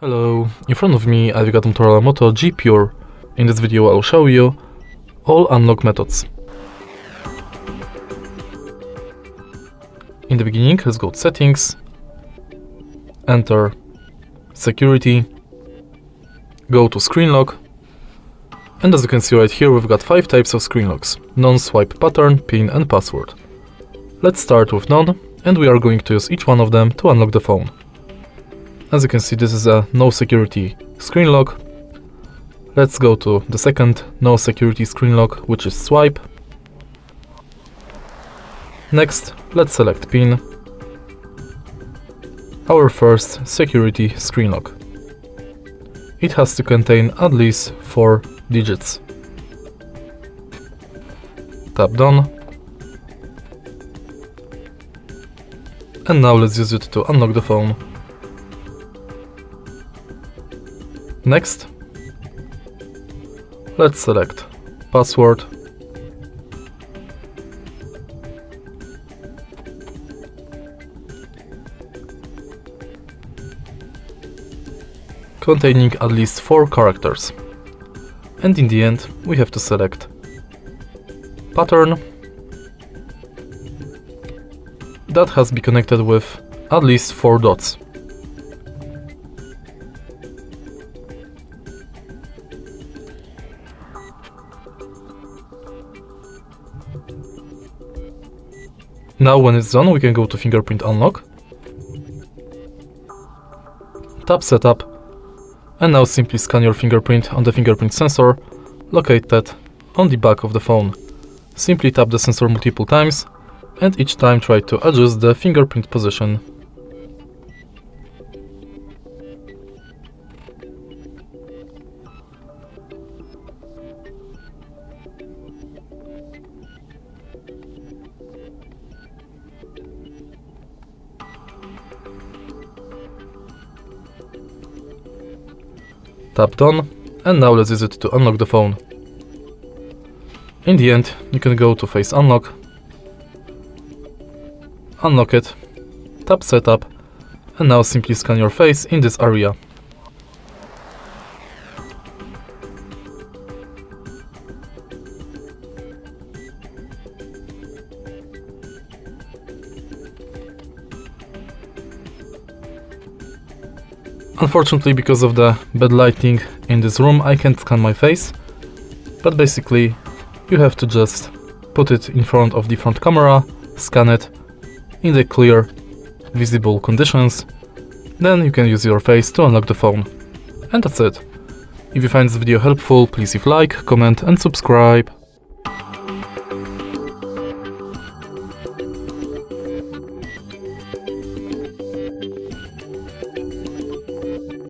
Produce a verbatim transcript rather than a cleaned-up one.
Hello, in front of me I've got Motorola Moto G Pure. In this video I'll show you all unlock methods. In the beginning, let's go to settings, enter security, go to screen lock, and as you can see right here we've got five types of screen locks: non-swipe pattern, pin and password. Let's start with none, and we are going to use each one of them to unlock the phone. As you can see, this is a no security screen lock. Let's go to the second no security screen lock, which is swipe. Next, let's select pin. Our first security screen lock. It has to contain at least four digits. Tap done. And now let's use it to unlock the phone. Next, let's select password, containing at least four characters, and in the end we have to select pattern that has to be connected with at least four dots. Now when it's done, we can go to fingerprint unlock, tap setup, and now simply scan your fingerprint on the fingerprint sensor located on the back of the phone. Simply tap the sensor multiple times and each time try to adjust the fingerprint position. Tap done, and now let's use it to unlock the phone. In the end, you can go to face unlock, unlock it, tap setup, and now simply scan your face in this area. Unfortunately, because of the bad lighting in this room, I can't scan my face, but basically you have to just put it in front of the front camera, scan it in the clear, visible conditions, then you can use your face to unlock the phone. And that's it. If you find this video helpful, please leave a like, comment and subscribe.